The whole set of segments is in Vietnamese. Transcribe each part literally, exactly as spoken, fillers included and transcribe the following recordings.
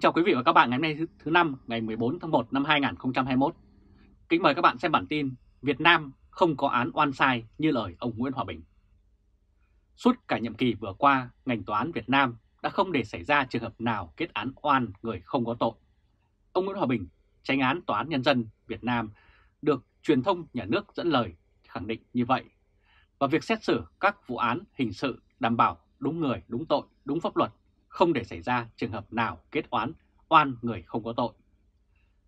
Kính chào quý vị và các bạn ngày hôm nay thứ Năm ngày mười bốn tháng một năm hai nghìn không trăm hai mươi mốt. Kính mời các bạn xem bản tin Việt Nam không có án oan sai như lời ông Nguyễn Hòa Bình. Suốt cả nhiệm kỳ vừa qua, ngành tòa án Việt Nam đã không để xảy ra trường hợp nào kết án oan người không có tội. Ông Nguyễn Hòa Bình, Chánh án Tòa án Nhân dân Việt Nam, được truyền thông nhà nước dẫn lời khẳng định như vậy. Và việc xét xử các vụ án hình sự đảm bảo đúng người, đúng tội, đúng pháp luật, không để xảy ra trường hợp nào kết oán oan người không có tội.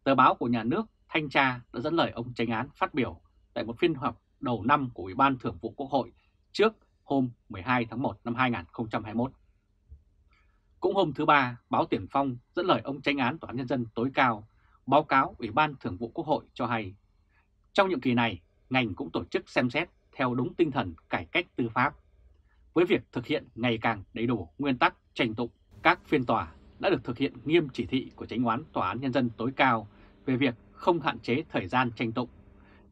Tờ báo của nhà nước Thanh tra đã dẫn lời ông Chánh án phát biểu tại một phiên họp đầu năm của Ủy ban Thường vụ Quốc hội trước hôm mười hai tháng một năm hai nghìn không trăm hai mươi mốt. Cũng hôm thứ Ba, báo Tiền Phong dẫn lời ông Chánh án Tòa án Nhân dân tối cao báo cáo Ủy ban Thường vụ Quốc hội cho hay trong nhiệm kỳ này, ngành cũng tổ chức xem xét theo đúng tinh thần cải cách tư pháp, với việc thực hiện ngày càng đầy đủ nguyên tắc tranh tụng. Các phiên tòa đã được thực hiện nghiêm chỉ thị của Chánh án Tòa án Nhân dân tối cao về việc không hạn chế thời gian tranh tụng,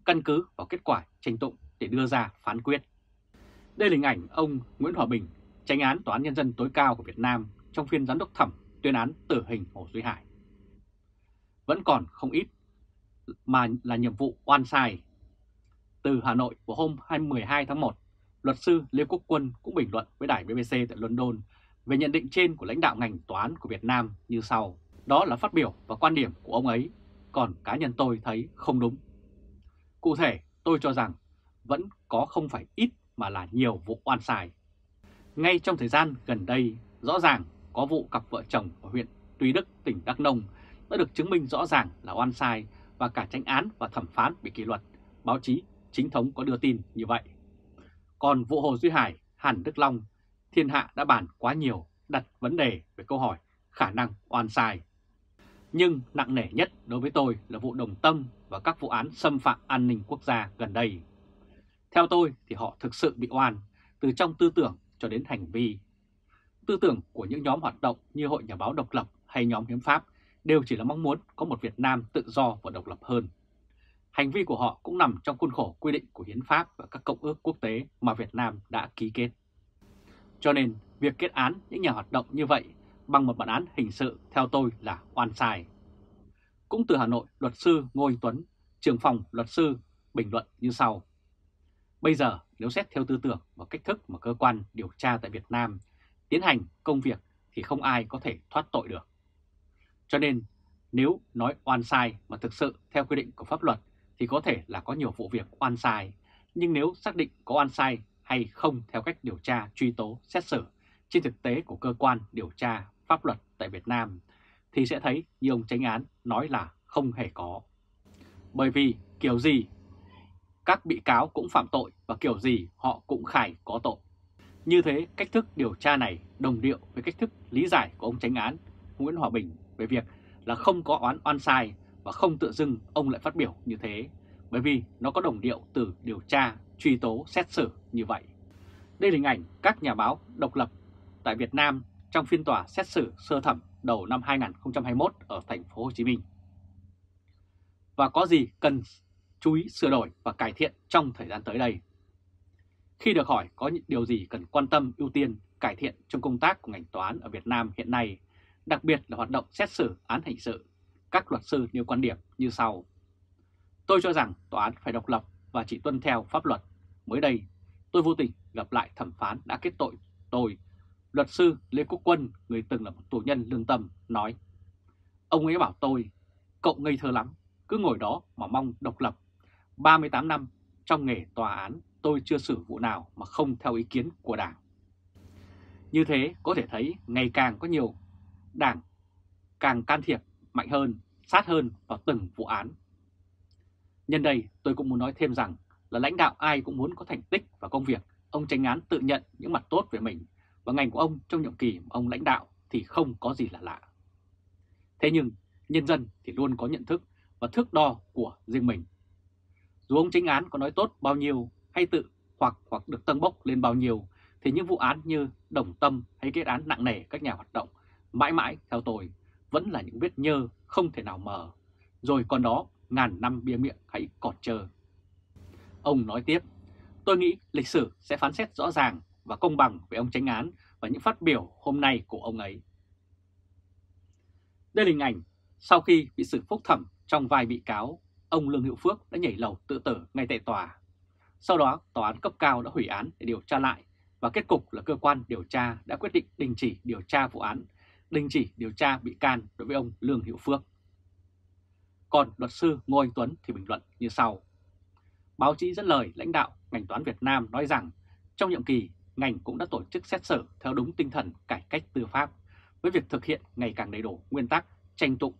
căn cứ vào kết quả tranh tụng để đưa ra phán quyết. Đây là hình ảnh ông Nguyễn Hòa Bình, Chánh án Tòa án Nhân dân tối cao của Việt Nam trong phiên giám đốc thẩm tuyên án tử hình Hồ Duy Hải. Vẫn còn không ít mà là nhiệm vụ oan sai. Từ Hà Nội vào hôm mười hai tháng một, luật sư Lê Quốc Quân cũng bình luận với đài B B C tại London về nhận định trên của lãnh đạo ngành tòa án của Việt Nam như sau. Đó là phát biểu và quan điểm của ông ấy, còn cá nhân tôi thấy không đúng. Cụ thể, tôi cho rằng vẫn có không phải ít mà là nhiều vụ oan sai. Ngay trong thời gian gần đây, rõ ràng có vụ cặp vợ chồng ở huyện Tuy Đức, tỉnh Đắk Nông đã được chứng minh rõ ràng là oan sai và cả chánh án và thẩm phán bị kỷ luật, báo chí chính thống có đưa tin như vậy. Còn vụ Hồ Duy Hải, Hàn Đức Long, thiên hạ đã bàn quá nhiều, đặt vấn đề về câu hỏi khả năng oan sai. Nhưng nặng nề nhất đối với tôi là vụ Đồng Tâm và các vụ án xâm phạm an ninh quốc gia gần đây. Theo tôi thì họ thực sự bị oan, từ trong tư tưởng cho đến hành vi. Tư tưởng của những nhóm hoạt động như Hội Nhà báo Độc lập hay nhóm Hiến pháp đều chỉ là mong muốn có một Việt Nam tự do và độc lập hơn. Hành vi của họ cũng nằm trong khuôn khổ quy định của Hiến pháp và các công ước quốc tế mà Việt Nam đã ký kết. Cho nên, việc kết án những nhà hoạt động như vậy bằng một bản án hình sự theo tôi là oan sai. Cũng từ Hà Nội, luật sư Ngô Anh Tuấn, trưởng phòng luật sư, bình luận như sau. Bây giờ, nếu xét theo tư tưởng và cách thức mà cơ quan điều tra tại Việt Nam tiến hành công việc thì không ai có thể thoát tội được. Cho nên, nếu nói oan sai mà thực sự theo quy định của pháp luật thì có thể là có nhiều vụ việc oan sai, nhưng nếu xác định có oan sai hay không theo cách điều tra, truy tố, xét xử trên thực tế của cơ quan điều tra pháp luật tại Việt Nam thì sẽ thấy như ông Chánh án nói là không hề có. Bởi vì kiểu gì các bị cáo cũng phạm tội và kiểu gì họ cũng khai có tội. Như thế, cách thức điều tra này đồng điệu với cách thức lý giải của ông Chánh án Nguyễn Hòa Bình về việc là không có oán oan sai, và không tự dưng ông lại phát biểu như thế, bởi vì nó có đồng điệu từ điều tra, truy tố, xét xử như vậy. Đây là hình ảnh các nhà báo độc lập tại Việt Nam trong phiên tòa xét xử sơ thẩm đầu năm hai nghìn không trăm hai mươi mốt ở thành phố Hồ Chí Minh. Và có gì cần chú ý sửa đổi và cải thiện trong thời gian tới đây? Khi được hỏi có những điều gì cần quan tâm, ưu tiên, cải thiện trong công tác của ngành tòa án ở Việt Nam hiện nay, đặc biệt là hoạt động xét xử án hình sự, các luật sư nêu quan điểm như sau. Tôi cho rằng tòa án phải độc lập và chỉ tuân theo pháp luật. Mới đây, tôi vô tình gặp lại thẩm phán đã kết tội tôi, luật sư Lê Quốc Quân, người từng là một tù nhân lương tâm, nói. Ông ấy bảo tôi, cậu ngây thơ lắm, cứ ngồi đó mà mong độc lập. ba mươi tám năm trong nghề tòa án, tôi chưa xử vụ nào mà không theo ý kiến của Đảng. Như thế có thể thấy ngày càng có nhiều Đảng càng can thiệp mạnh hơn, sát hơn vào từng vụ án. Nhân đây, tôi cũng muốn nói thêm rằng là lãnh đạo ai cũng muốn có thành tích và công việc. Ông Chánh án tự nhận những mặt tốt về mình và ngành của ông trong nhiệm kỳ ông lãnh đạo thì không có gì là lạ. Thế nhưng, nhân dân thì luôn có nhận thức và thước đo của riêng mình. Dù ông Chánh án có nói tốt bao nhiêu hay tự hoặc hoặc được tăng bốc lên bao nhiêu thì những vụ án như Đồng Tâm hay kết án nặng nề các nhà hoạt động mãi mãi theo tôi vẫn là những vết nhơ không thể nào mờ, rồi còn đó ngàn năm bia miệng hãy còn chờ. Ông nói tiếp, tôi nghĩ lịch sử sẽ phán xét rõ ràng và công bằng về ông Chánh án và những phát biểu hôm nay của ông ấy. Đây là hình ảnh sau khi bị xử phúc thẩm trong vài bị cáo, ông Lương Hữu Phước đã nhảy lầu tự tử ngay tại tòa. Sau đó, tòa án cấp cao đã hủy án để điều tra lại và kết cục là cơ quan điều tra đã quyết định đình chỉ điều tra vụ án, đình chỉ điều tra bị can đối với ông Lương Hữu Phước. Còn luật sư Ngô Anh Tuấn thì bình luận như sau. Báo chí dẫn lời lãnh đạo ngành toán Việt Nam nói rằng trong nhiệm kỳ, ngành cũng đã tổ chức xét xử theo đúng tinh thần cải cách tư pháp với việc thực hiện ngày càng đầy đủ nguyên tắc tranh tụng.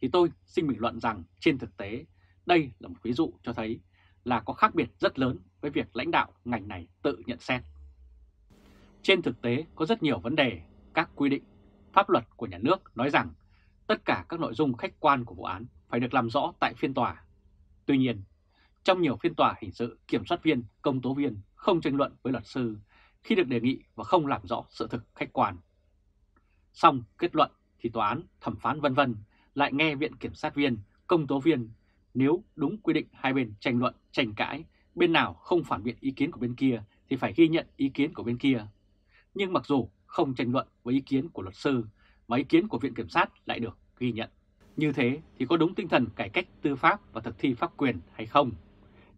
Thì tôi xin bình luận rằng trên thực tế, đây là một ví dụ cho thấy là có khác biệt rất lớn với việc lãnh đạo ngành này tự nhận xét. Trên thực tế có rất nhiều vấn đề, các quy định, pháp luật của nhà nước nói rằng tất cả các nội dung khách quan của vụ án phải được làm rõ tại phiên tòa. Tuy nhiên, trong nhiều phiên tòa hình sự, kiểm soát viên, công tố viên không tranh luận với luật sư khi được đề nghị và không làm rõ sự thực khách quan. Xong kết luận thì tòa án, thẩm phán vân vân lại nghe viện kiểm sát viên, công tố viên. Nếu đúng quy định hai bên tranh luận, tranh cãi, bên nào không phản biện ý kiến của bên kia thì phải ghi nhận ý kiến của bên kia. Nhưng mặc dù không tranh luận với ý kiến của luật sư mà ý kiến của viện kiểm sát lại được ghi nhận. Như thế thì có đúng tinh thần cải cách tư pháp và thực thi pháp quyền hay không?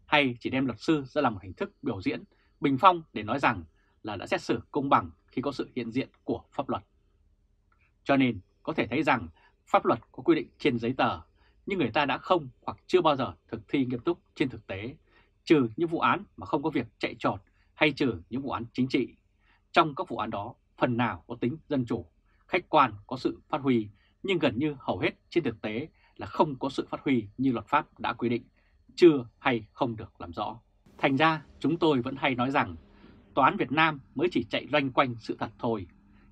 Hay chỉ đem luật sư ra làm một hình thức biểu diễn, bình phong để nói rằng là đã xét xử công bằng khi có sự hiện diện của pháp luật. Cho nên có thể thấy rằng pháp luật có quy định trên giấy tờ, nhưng người ta đã không hoặc chưa bao giờ thực thi nghiêm túc trên thực tế, trừ những vụ án mà không có việc chạy trọt hay trừ những vụ án chính trị. Trong các vụ án đó, phần nào có tính dân chủ, khách quan có sự phát huy, nhưng gần như hầu hết trên thực tế là không có sự phát huy như luật pháp đã quy định, chưa hay không được làm rõ. Thành ra chúng tôi vẫn hay nói rằng tòa án Việt Nam mới chỉ chạy loanh quanh sự thật thôi,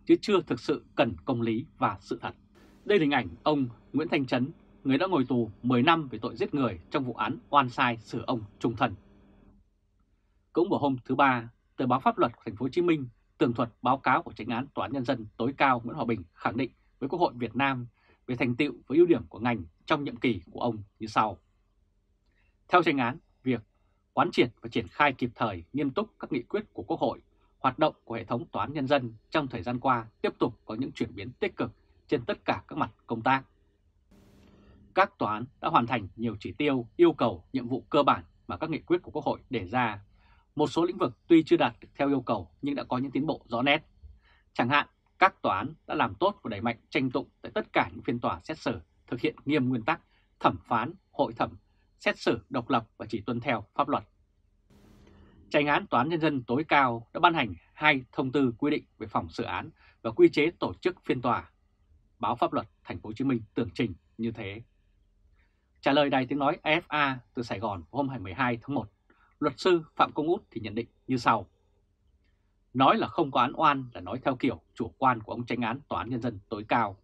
chứ chưa thực sự cần công lý và sự thật. Đây là hình ảnh ông Nguyễn Thanh Chấn, người đã ngồi tù mười năm về tội giết người trong vụ án oan sai xử ông trung thân. Cũng vào hôm thứ Ba, tờ báo pháp luật của Thành phố Hồ Chí Minh tường thuật báo cáo của Chánh án Tòa án Nhân dân tối cao Nguyễn Hòa Bình khẳng định với Quốc hội Việt Nam về thành tựu và ưu điểm của ngành trong nhiệm kỳ của ông như sau. Theo Chánh án, việc quán triệt và triển khai kịp thời nghiêm túc các nghị quyết của Quốc hội, hoạt động của hệ thống Tòa án Nhân dân trong thời gian qua tiếp tục có những chuyển biến tích cực trên tất cả các mặt công tác. Các tòa án đã hoàn thành nhiều chỉ tiêu, yêu cầu, nhiệm vụ cơ bản mà các nghị quyết của Quốc hội đề ra. Một số lĩnh vực tuy chưa đạt được theo yêu cầu nhưng đã có những tiến bộ rõ nét. Chẳng hạn, các tòa án đã làm tốt và đẩy mạnh tranh tụng tại tất cả những phiên tòa xét xử, thực hiện nghiêm nguyên tắc thẩm phán, hội thẩm, xét xử độc lập và chỉ tuân theo pháp luật. Chánh án Tòa án Nhân dân tối cao đã ban hành hai thông tư quy định về phòng xử án và quy chế tổ chức phiên tòa. Báo Pháp luật Thành phố Hồ Chí Minh tường trình như thế. Trả lời Đài Tiếng nói a ép a từ Sài Gòn hôm hai mươi hai tháng một, luật sư Phạm Công Út thì nhận định như sau. Nói là không có án oan là nói theo kiểu chủ quan của ông Chánh án Tòa án Nhân dân tối cao.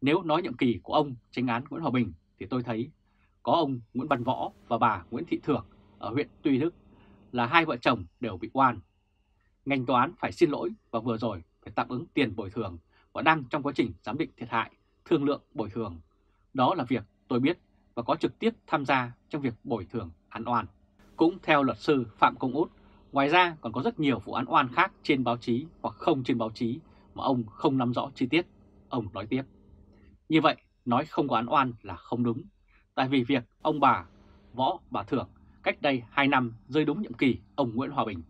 Nếu nói nhiệm kỳ của ông Chánh án Nguyễn Hòa Bình thì tôi thấy có ông Nguyễn Văn Võ và bà Nguyễn Thị Thường ở huyện Tuy Đức là hai vợ chồng đều bị oan. Ngành tòa án phải xin lỗi và vừa rồi phải tạm ứng tiền bồi thường và đang trong quá trình giám định thiệt hại, thương lượng bồi thường. Đó là việc tôi biết và có trực tiếp tham gia trong việc bồi thường án oan. Cũng theo luật sư Phạm Công Út, ngoài ra còn có rất nhiều vụ án oan khác trên báo chí hoặc không trên báo chí mà ông không nắm rõ chi tiết. Ông nói tiếp. Như vậy, nói không có án oan là không đúng. Tại vì việc ông bà Võ, bà Thưởng cách đây hai năm rơi đúng nhiệm kỳ ông Nguyễn Hòa Bình.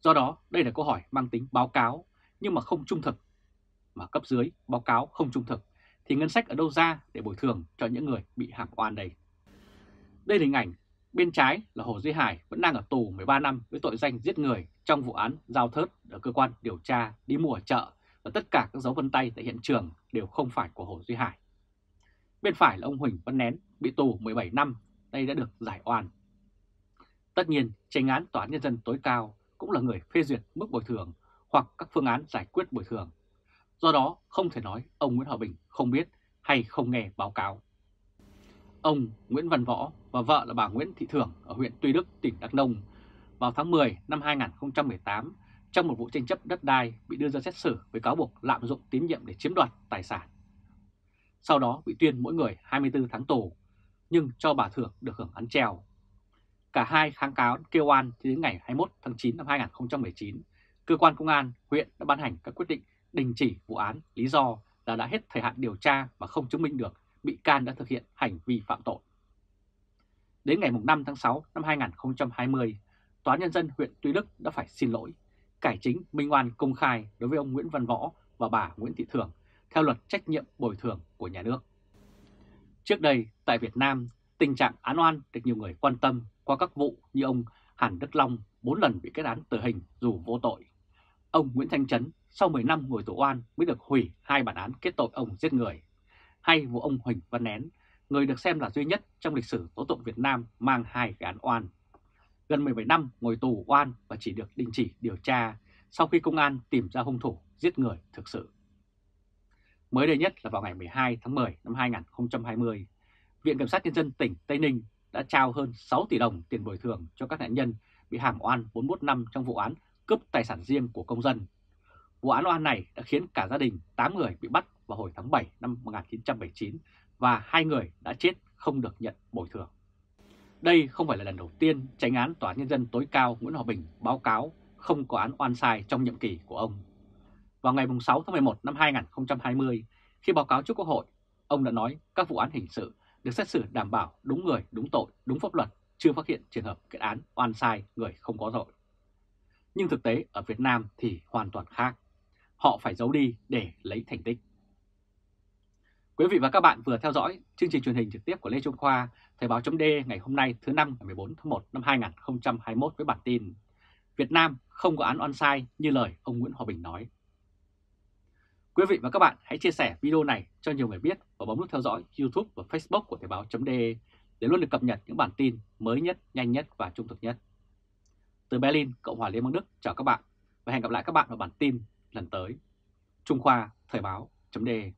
Do đó, đây là câu hỏi mang tính báo cáo nhưng mà không trung thực. Mà cấp dưới báo cáo không trung thực thì ngân sách ở đâu ra để bồi thường cho những người bị hàm oan đây? Đây là hình ảnh bên trái là Hồ Duy Hải vẫn đang ở tù mười ba năm với tội danh giết người trong vụ án giao thớt ở cơ quan điều tra đi mua ở chợ và tất cả các dấu vân tay tại hiện trường đều không phải của Hồ Duy Hải. Bên phải là ông Huỳnh Văn Nén bị tù mười bảy năm, nay đã được giải oan. Tất nhiên, Chánh án Tòa án Nhân dân tối cao cũng là người phê duyệt mức bồi thường hoặc các phương án giải quyết bồi thường. Do đó, không thể nói ông Nguyễn Hòa Bình không biết hay không nghe báo cáo. Ông Nguyễn Văn Võ và vợ là bà Nguyễn Thị Thường ở huyện Tuy Đức, tỉnh Đắk Nông vào tháng mười năm hai nghìn không trăm mười tám trong một vụ tranh chấp đất đai bị đưa ra xét xử với cáo buộc lạm dụng tín nhiệm để chiếm đoạt tài sản. Sau đó bị tuyên mỗi người hai mươi tư tháng tù, nhưng cho bà Thường được hưởng án treo. Cả hai kháng cáo kêu oan đến ngày hai mươi mốt tháng chín năm hai nghìn không trăm mười chín, cơ quan công an huyện đã ban hành các quyết định đình chỉ vụ án lý do là đã hết thời hạn điều tra và không chứng minh được bị can đã thực hiện hành vi phạm tội. Đến ngày năm tháng sáu năm hai nghìn không trăm hai mươi, Tòa Nhân dân huyện Tuy Đức đã phải xin lỗi, cải chính minh oan công khai đối với ông Nguyễn Văn Võ và bà Nguyễn Thị Thường theo luật trách nhiệm bồi thường của nhà nước. Trước đây, tại Việt Nam, tình trạng án oan được nhiều người quan tâm qua các vụ như ông Hàn Đức Long bốn lần bị kết án tử hình dù vô tội. Ông Nguyễn Thanh Chấn sau mười năm ngồi tù oan mới được hủy hai bản án kết tội ông giết người. Hay vụ ông Huỳnh Văn Nén, người được xem là duy nhất trong lịch sử tố tụng Việt Nam mang hai cái án oan. Gần mười bảy năm ngồi tù oan và chỉ được đình chỉ điều tra sau khi công an tìm ra hung thủ giết người thực sự. Mới đây nhất là vào ngày mười hai tháng mười năm hai nghìn không trăm hai mươi, Viện Kiểm sát Nhân dân tỉnh Tây Ninh đã trao hơn sáu tỷ đồng tiền bồi thường cho các nạn nhân bị hàm oan bốn mươi mốt năm trong vụ án cướp tài sản riêng của công dân. Vụ án oan này đã khiến cả gia đình tám người bị bắt vào hồi tháng bảy năm một nghìn chín trăm bảy mươi chín và hai người đã chết không được nhận bồi thường. Đây không phải là lần đầu tiên Chánh án Tòa án Nhân dân tối cao Nguyễn Hòa Bình báo cáo không có án oan sai trong nhiệm kỳ của ông. Vào ngày sáu tháng mười một năm hai nghìn không trăm hai mươi, khi báo cáo trước Quốc hội, ông đã nói các vụ án hình sự được xét xử đảm bảo đúng người, đúng tội, đúng pháp luật, chưa phát hiện trường hợp kết án oan sai người không có tội. Nhưng thực tế ở Việt Nam thì hoàn toàn khác. Họ phải giấu đi để lấy thành tích. Quý vị và các bạn vừa theo dõi chương trình truyền hình trực tiếp của Lê Trung Khoa, Thời báo.de ngày hôm nay thứ Năm ngày mười bốn tháng một năm hai nghìn không trăm hai mươi mốt với bản tin Việt Nam không có án oan sai như lời ông Nguyễn Hòa Bình nói. Quý vị và các bạn hãy chia sẻ video này cho nhiều người biết và bấm nút theo dõi YouTube và Facebook của Thời báo.de để luôn được cập nhật những bản tin mới nhất, nhanh nhất và trung thực nhất. Từ Berlin, Cộng hòa Liên bang Đức chào các bạn và hẹn gặp lại các bạn vào bản tin lần tới. Trung Khoa, Thời báo.de.